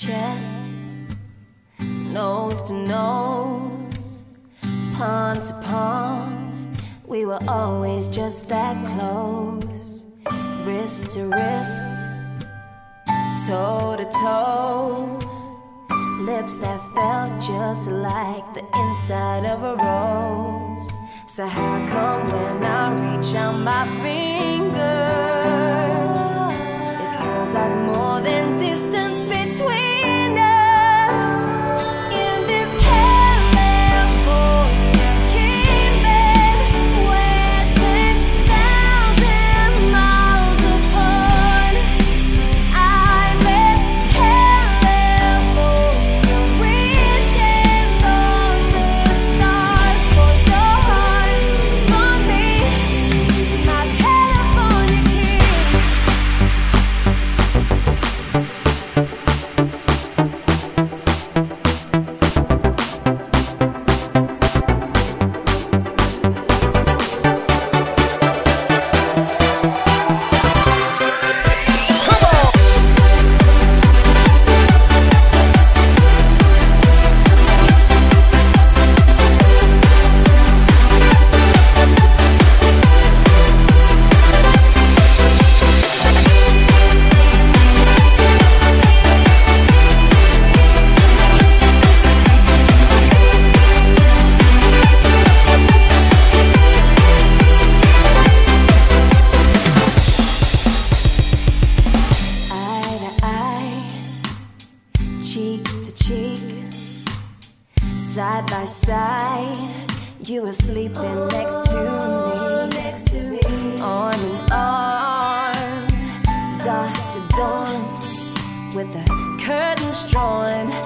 chest, nose to nose, palm to palm. We were always just that close, wrist to wrist, toe to toe. Lips that felt just like the inside of a rose. So how come when I reach out my fingers, it feels like more than distance between us? In this California kingdom, we're 10,000 miles apart. I'm in California, wishing on the stars for your heart, for me, my California king. Cheek to cheek, side by side, you were sleeping next to me, arm in arm, dusk to dawn, with the curtains drawn.